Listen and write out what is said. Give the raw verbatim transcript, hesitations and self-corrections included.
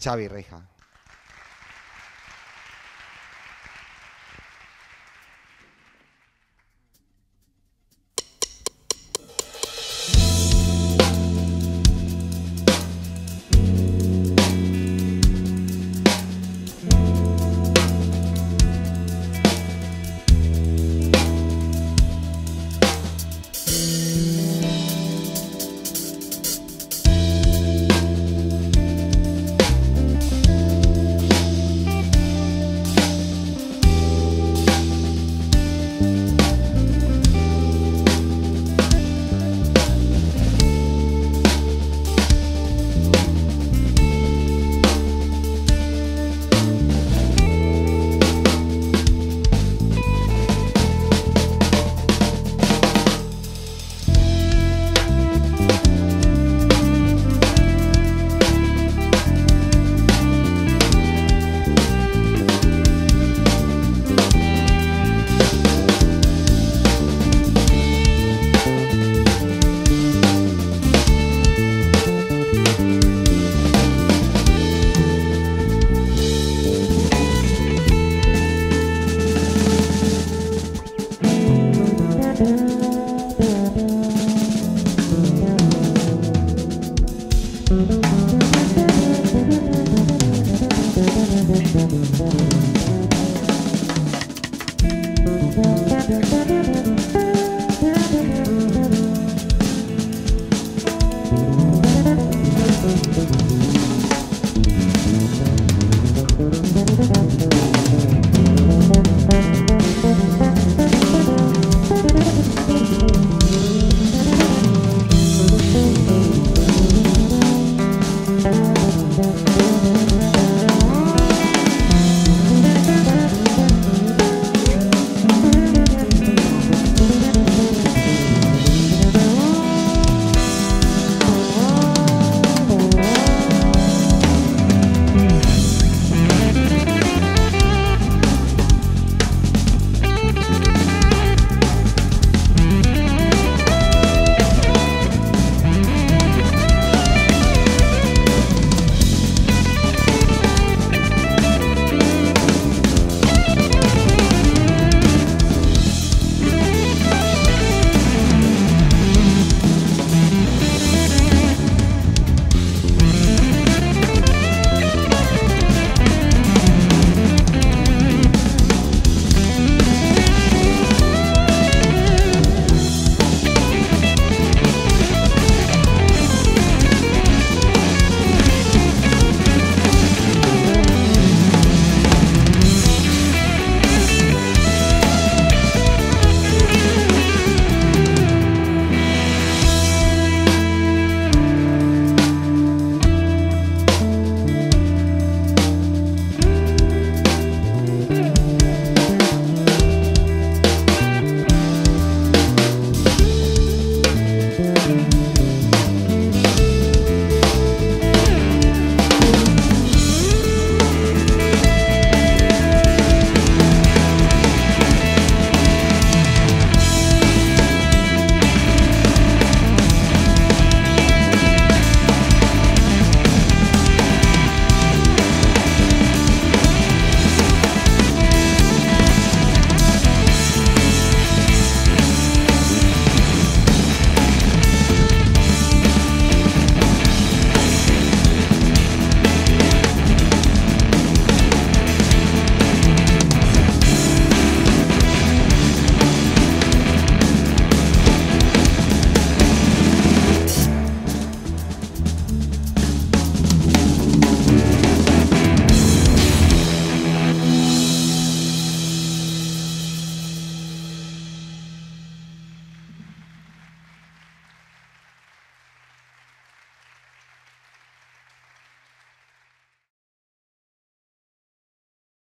Xavi Reija.